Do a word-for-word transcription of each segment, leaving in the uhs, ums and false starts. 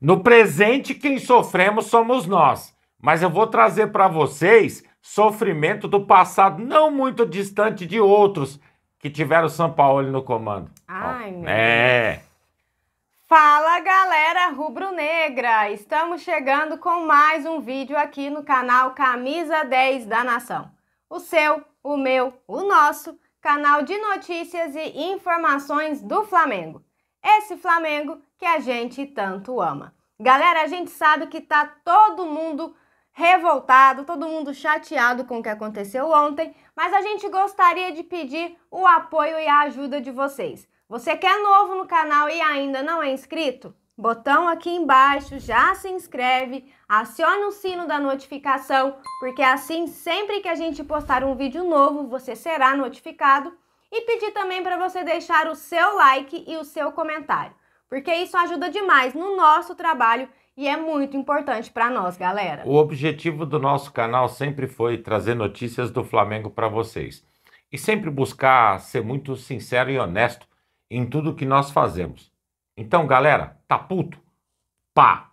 No presente, quem sofremos somos nós, mas eu vou trazer para vocês sofrimento do passado não muito distante de outros que tiveram o Sampaoli no comando. Ai, meu é. Deus. Fala, galera rubro-negra! Estamos chegando com mais um vídeo aqui no canal Camisa dez da Nação. O seu, o meu, o nosso canal de notícias e informações do Flamengo. Esse Flamengo que a gente tanto ama. Galera, a gente sabe que tá todo mundo revoltado, todo mundo chateado com o que aconteceu ontem, mas a gente gostaria de pedir o apoio e a ajuda de vocês. Você que é novo no canal e ainda não é inscrito? Botão aqui embaixo, já se inscreve, aciona o sino da notificação, porque assim sempre que a gente postar um vídeo novo, você será notificado. E pedir também para você deixar o seu like e o seu comentário, porque isso ajuda demais no nosso trabalho e é muito importante para nós, galera. O objetivo do nosso canal sempre foi trazer notícias do Flamengo para vocês. E sempre buscar ser muito sincero e honesto em tudo que nós fazemos. Então, galera, tá puto? Pá!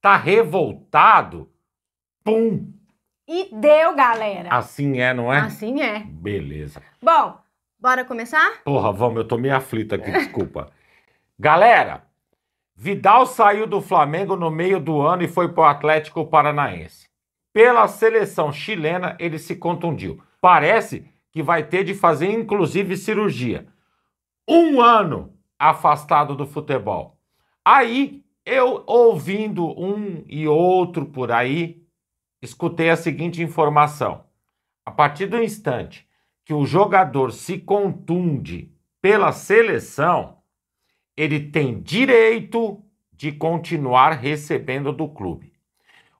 Tá revoltado? Pum! E deu, galera! Assim é, não é? Assim é. Beleza. Bom, bora começar? Porra, vamos, eu tô meio aflito aqui, desculpa. Galera, Vidal saiu do Flamengo no meio do ano e foi pro Atlético Paranaense. Pela seleção chilena, ele se contundiu. Parece que vai ter de fazer, inclusive, cirurgia. Um ano afastado do futebol. Aí, eu ouvindo um e outro por aí, escutei a seguinte informação. A partir do instante que o jogador se contunde pela seleção, ele tem direito de continuar recebendo do clube.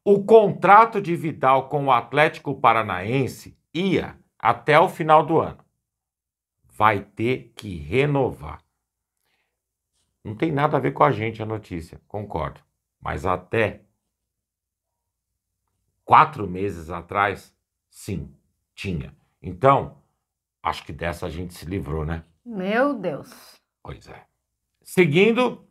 O contrato de Vidal com o Atlético Paranaense ia até o final do ano. Vai ter que renovar. Não tem nada a ver com a gente a notícia, concordo. Mas até quatro meses atrás, sim, tinha. Então, acho que dessa a gente se livrou, né? Meu Deus! Pois é. Seguindo,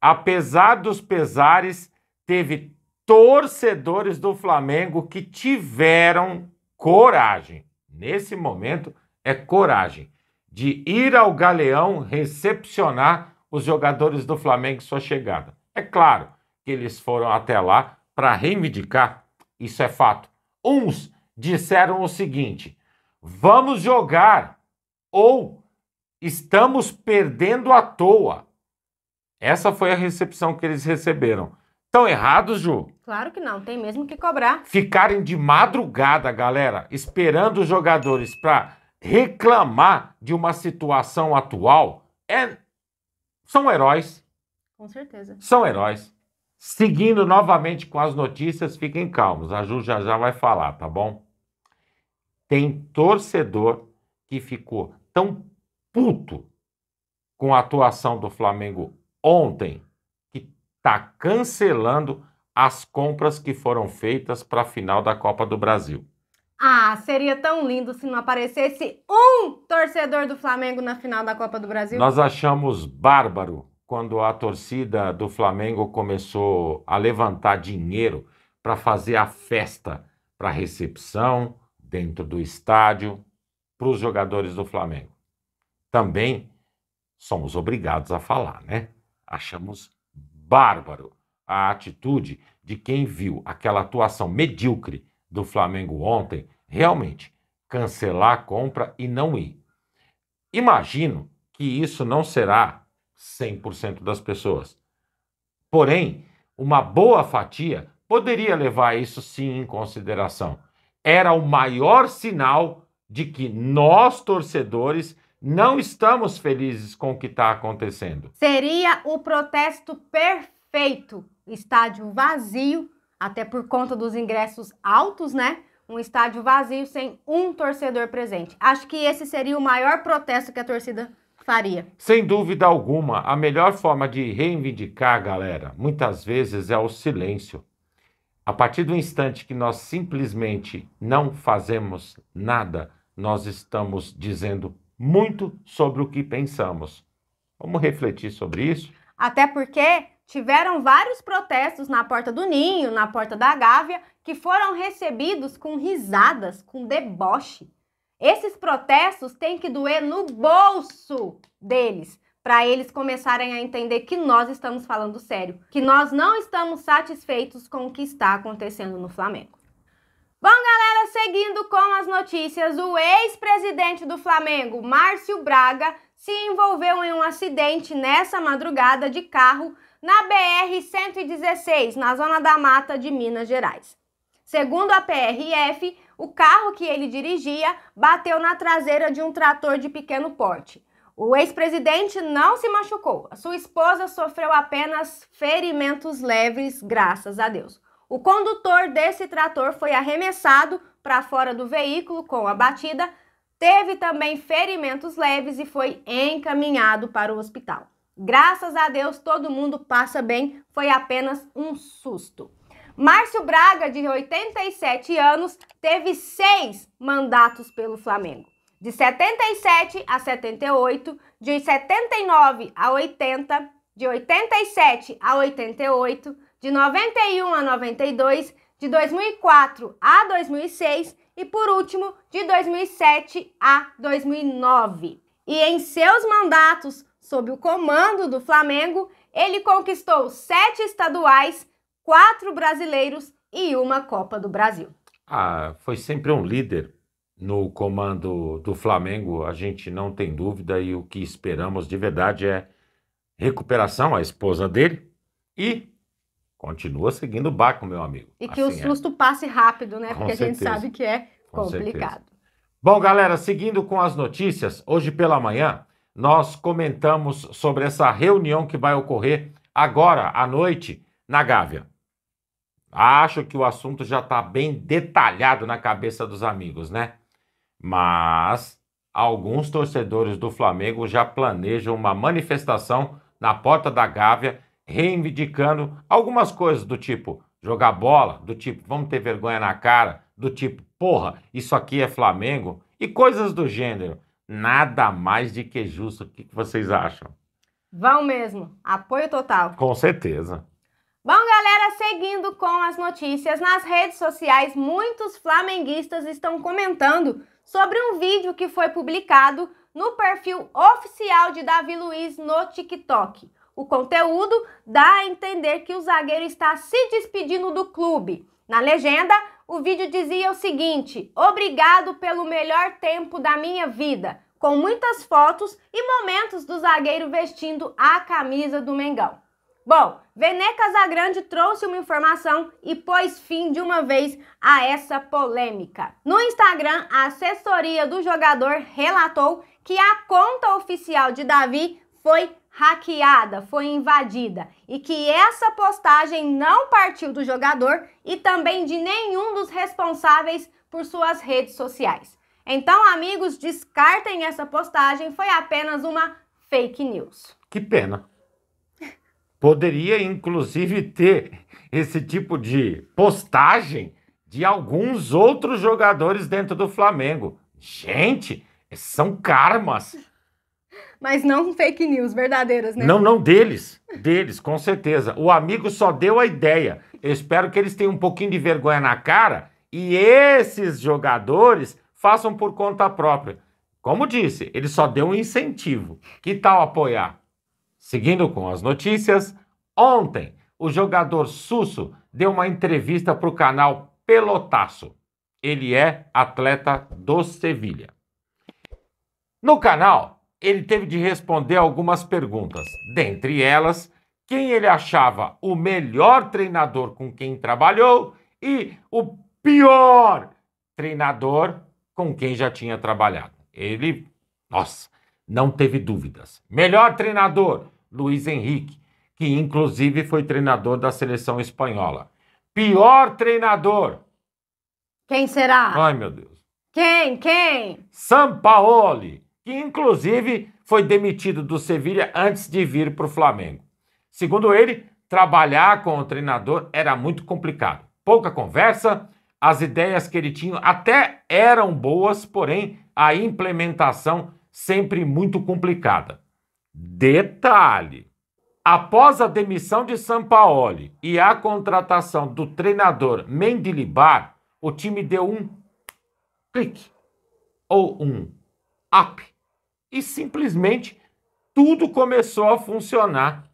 apesar dos pesares, teve torcedores do Flamengo que tiveram coragem. Nesse momento, é coragem. De ir ao Galeão recepcionar os jogadores do Flamengo sua chegada. É claro que eles foram até lá para reivindicar, isso é fato. Uns disseram o seguinte, vamos jogar ou estamos perdendo à toa. Essa foi a recepção que eles receberam. Estão errados, Ju? Claro que não, tem mesmo que cobrar. Ficarem de madrugada, galera, esperando os jogadores para reclamar de uma situação atual é... são heróis. Com certeza. São heróis. Seguindo novamente com as notícias, fiquem calmos. A Ju já já vai falar, tá bom? Tem torcedor que ficou tão puto com a atuação do Flamengo ontem que tá cancelando as compras que foram feitas para a final da Copa do Brasil. Ah, seria tão lindo se não aparecesse um torcedor do Flamengo na final da Copa do Brasil. Nós achamos bárbaro quando a torcida do Flamengo começou a levantar dinheiro para fazer a festa para recepção dentro do estádio para os jogadores do Flamengo. Também somos obrigados a falar, né? Achamos bárbaro a atitude de quem viu aquela atuação medíocre do Flamengo ontem, realmente cancelar a compra e não ir. Imagino que isso não será cem por cento das pessoas. Porém, uma boa fatia poderia levar isso sim em consideração. Era o maior sinal de que nós, torcedores, não estamos felizes com o que está acontecendo. Seria o protesto perfeito. Estádio vazio, até por conta dos ingressos altos, né? Um estádio vazio sem um torcedor presente. Acho que esse seria o maior protesto que a torcida faria. Sem dúvida alguma, a melhor forma de reivindicar, galera, muitas vezes é o silêncio. A partir do instante que nós simplesmente não fazemos nada, nós estamos dizendo muito sobre o que pensamos. Vamos refletir sobre isso? Até porque Tiveram vários protestos na porta do Ninho, na porta da Gávea, que foram recebidos com risadas, com deboche. Esses protestos têm que doer no bolso deles, para eles começarem a entender que nós estamos falando sério, que nós não estamos satisfeitos com o que está acontecendo no Flamengo. Bom, galera, seguindo com as notícias, o ex-presidente do Flamengo, Márcio Braga, se envolveu em um acidente nessa madrugada de carro na B R cento e dezesseis, na Zona da Mata de Minas Gerais. Segundo a P R F, o carro que ele dirigia bateu na traseira de um trator de pequeno porte. O ex-presidente não se machucou. Sua esposa sofreu apenas ferimentos leves, graças a Deus. O condutor desse trator foi arremessado para fora do veículo com a batida, teve também ferimentos leves e foi encaminhado para o hospital. Graças a Deus, todo mundo passa bem, foi apenas um susto. Márcio Braga, de oitenta e sete anos, teve seis mandatos pelo Flamengo. De setenta e sete a setenta e oito, de setenta e nove a oitenta, de oitenta e sete a oitenta e oito, de noventa e um a noventa e dois, de dois mil e quatro a dois mil e seis e, por último, de dois mil e sete a dois mil e nove. E em seus mandatos, sob o comando do Flamengo, ele conquistou sete estaduais, quatro brasileiros e uma Copa do Brasil. Ah, foi sempre um líder no comando do Flamengo, a gente não tem dúvida, e o que esperamos de verdade é recuperação, a esposa dele, e continua seguindo o barco, meu amigo. E que assim o susto é. passe rápido, né? Com Porque certeza. A gente sabe que é complicado. Bom, galera, seguindo com as notícias, hoje pela manhã nós comentamos sobre essa reunião que vai ocorrer agora à noite na Gávea. Acho que o assunto já está bem detalhado na cabeça dos amigos, né? Mas alguns torcedores do Flamengo já planejam uma manifestação na porta da Gávea, reivindicando algumas coisas do tipo jogar bola, do tipo vamos ter vergonha na cara, do tipo porra, isso aqui é Flamengo, e coisas do gênero. Nada mais de que justo. O que vocês acham? Vão mesmo. Apoio total. Com certeza. Bom, galera, seguindo com as notícias, nas redes sociais, muitos flamenguistas estão comentando sobre um vídeo que foi publicado no perfil oficial de Davi Luiz no TikTok. O conteúdo dá a entender que o zagueiro está se despedindo do clube. Na legenda, o vídeo dizia o seguinte: obrigado pelo melhor tempo da minha vida, com muitas fotos e momentos do zagueiro vestindo a camisa do Mengão. Bom, Venê Casagrande trouxe uma informação e pôs fim de uma vez a essa polêmica. No Instagram, a assessoria do jogador relatou que a conta oficial de Davi foi hackeada, foi invadida, e que essa postagem não partiu do jogador e também de nenhum dos responsáveis por suas redes sociais. Então, amigos, descartem essa postagem, foi apenas uma fake news. Que pena. Poderia, inclusive, ter esse tipo de postagem de alguns outros jogadores dentro do Flamengo. Gente, são karmas. Mas não fake news, verdadeiras, né? Não, não, deles. Deles, com certeza. O amigo só deu a ideia. Eu espero que eles tenham um pouquinho de vergonha na cara e esses jogadores façam por conta própria. Como disse, ele só deu um incentivo. Que tal apoiar? Seguindo com as notícias, ontem o jogador Suso deu uma entrevista para o canal Pelotaço. Ele é atleta do Sevilha. No canal, ele teve de responder algumas perguntas. Dentre elas, quem ele achava o melhor treinador com quem trabalhou e o pior treinador com quem já tinha trabalhado. Ele, nossa, não teve dúvidas. Melhor treinador, Luiz Henrique, que inclusive foi treinador da seleção espanhola. Pior treinador. Quem será? Ai, meu Deus. Quem? Quem? Sampaoli, que inclusive foi demitido do Sevilha antes de vir para o Flamengo. Segundo ele, trabalhar com o treinador era muito complicado. Pouca conversa, as ideias que ele tinha até eram boas, porém a implementação sempre muito complicada. Detalhe, Após a demissão de Sampaoli e a contratação do treinador Mendilibar, o time deu um clique ou um up e simplesmente tudo começou a funcionar.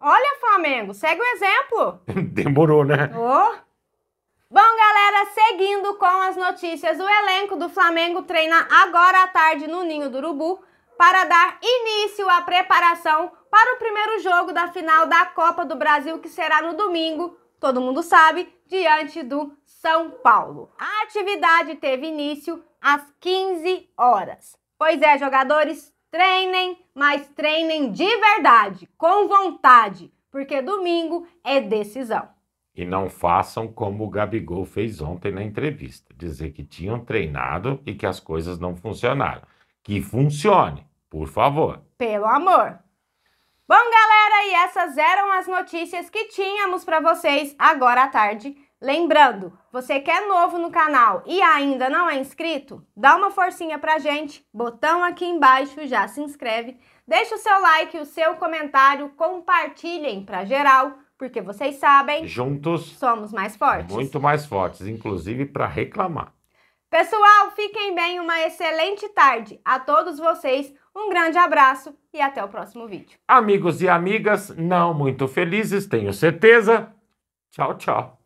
Olha, Flamengo, segue o exemplo. Demorou, né? Oh. Bom, galera, seguindo com as notícias, o elenco do Flamengo treina agora à tarde no Ninho do Urubu para dar início à preparação para o primeiro jogo da final da Copa do Brasil, que será no domingo, todo mundo sabe, diante do São Paulo. A atividade teve início às quinze horas. Pois é, jogadores, treinem, mas treinem de verdade, com vontade, porque domingo é decisão. E não façam como o Gabigol fez ontem na entrevista, dizer que tinham treinado e que as coisas não funcionaram. Que funcione, por favor. Pelo amor. Bom, galera, e essas eram as notícias que tínhamos para vocês agora à tarde. Lembrando, você que é novo no canal e ainda não é inscrito, dá uma forcinha pra gente, botão aqui embaixo, já se inscreve, deixa o seu like, o seu comentário, compartilhem pra geral. Porque vocês sabem, juntos somos mais fortes. Muito mais fortes, inclusive para reclamar. Pessoal, fiquem bem, uma excelente tarde. A todos vocês, um grande abraço e até o próximo vídeo. Amigos e amigas, não muito felizes, tenho certeza. Tchau, tchau.